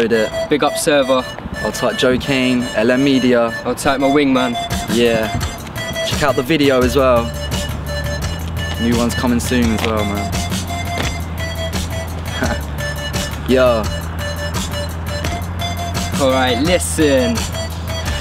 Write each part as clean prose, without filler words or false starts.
Load it. Big up server. I'll type Joe Kane, LM Media. I'll type my wingman. Yeah. Check out the video as well. New one's coming soon as well, man. Yo. Alright, listen.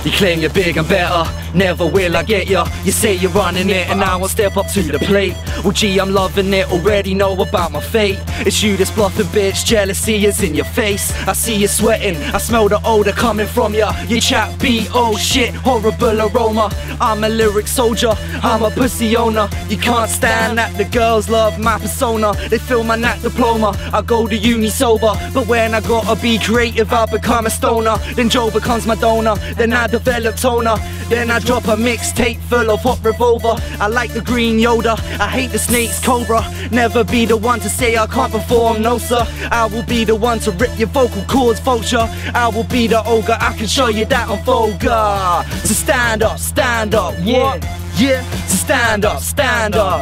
You claim you're big and better, never will I get ya. You say you're running it and now I'll step up to the plate. Well gee, I'm loving it, already know about my fate. It's you that's bluffing, bitch, jealousy is in your face. I see you sweating, I smell the odor coming from ya. You chat beat, oh shit, horrible aroma. I'm a lyric soldier, I'm a pussy owner. You can't stand that the girls love my persona. They feel my nat diploma, I go to uni sober. But when I gotta be creative, I become a stoner. Then Joe becomes my donor, then I develop toner. Then I drop a mixtape full of hot revolver. I like the green Yoda, I hate the snake's cobra. Never be the one to say I can't perform, no sir. I will be the one to rip your vocal cords, vulture. I will be the ogre, I can show you that I'm vulgar. So stand up, what? Yeah, so stand up,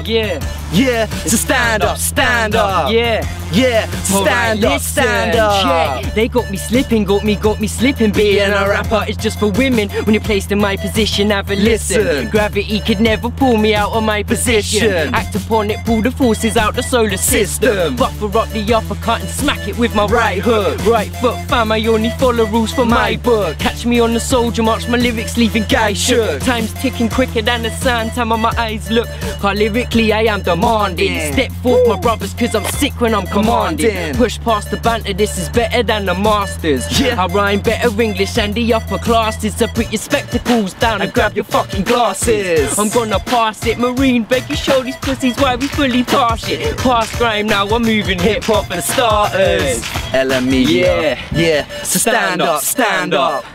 yeah. Yeah, so stand up, yeah. Yeah, so stand up, stand up. Yeah, they got me slipping, got me slipping. Being a rapper is just for women. When you're placed in my position, have a listen. Gravity could never pull me out of my position. Act upon it, pull the forces out the solar system. Buffer up the uppercut and smack it with my right hook. Right foot, fam, I only follow rules for my book. Catch me on the soldier march, my lyrics leaving guys shook. Time's ticking quicker than the sand, time on my eyes look. Car lyrically, I am demanding. Step forth, my brothers, cause I'm sick when I'm commanding. Push past the banter, this is better than the masters. Yeah. I rhyme better English than the upper classes. So put your spectacles down and grab your fucking glasses. I'm gonna pass it, Marine, beg you show these pussies why we fully pass it. Past rhyme now, I'm moving hip hop and starters. LME, yeah, yeah. So stand up, stand up.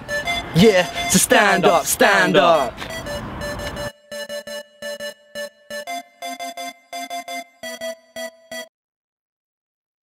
Yeah, so stand up, stand up.